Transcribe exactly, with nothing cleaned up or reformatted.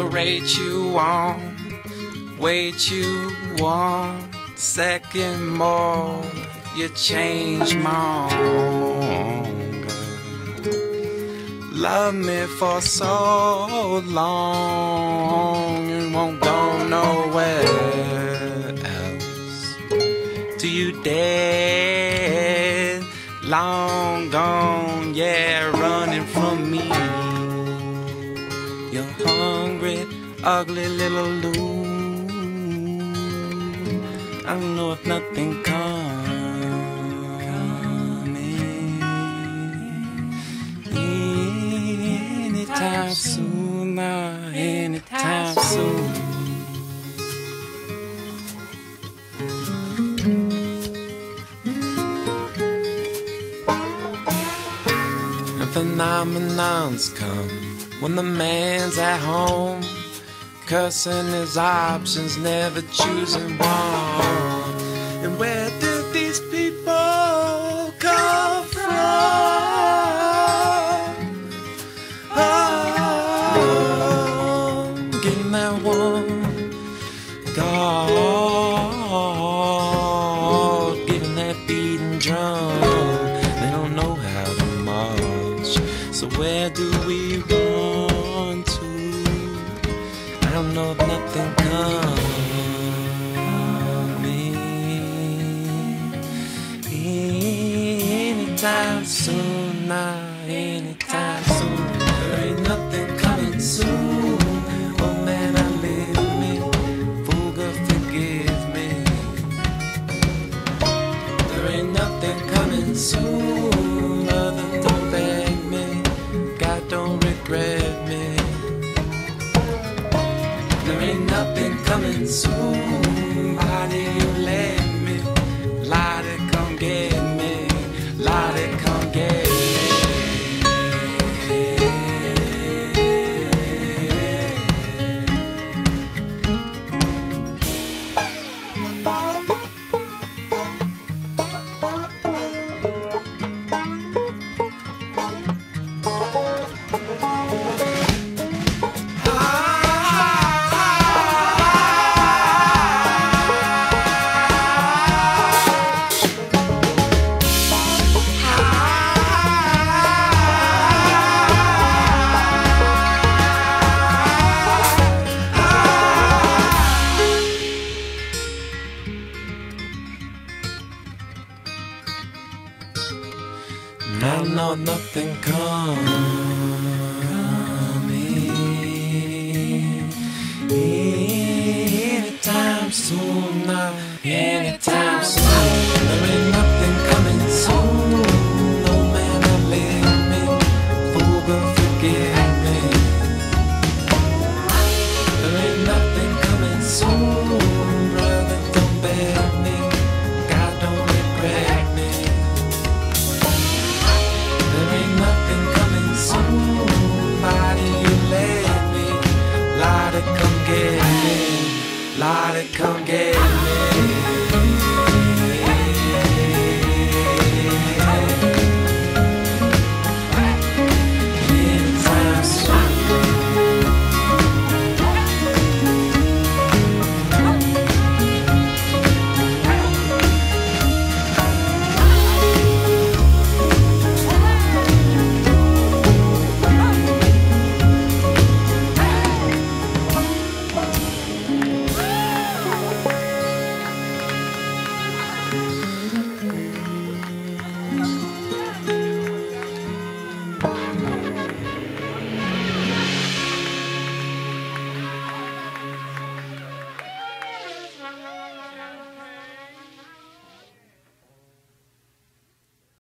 tolerate you on, wait you one second more, you change my own. Love me for so long, you won't go nowhere else. Do you dead, long gone, yeah, running from me. You're hungry, ugly little loon. I know if nothing coming anytime soon, now anytime soon. And phenomenons come when the man's at home, cussing his options, never choosing one. And where do these people come from? Oh, getting that one God, getting that beating drum. They don't know how to march, so where do we go? I don't know if nothing coming anytime soon, now anytime soon. There ain't nothing coming soon. Oh man, I live me, fool girl, forgive me. There ain't nothing coming soon. Mother, don't beg me, God don't regret me. There ain't nothing coming soon. Body, you let me. Lottie, come get me. Lottie, come get I know nothing coming anytime soon. I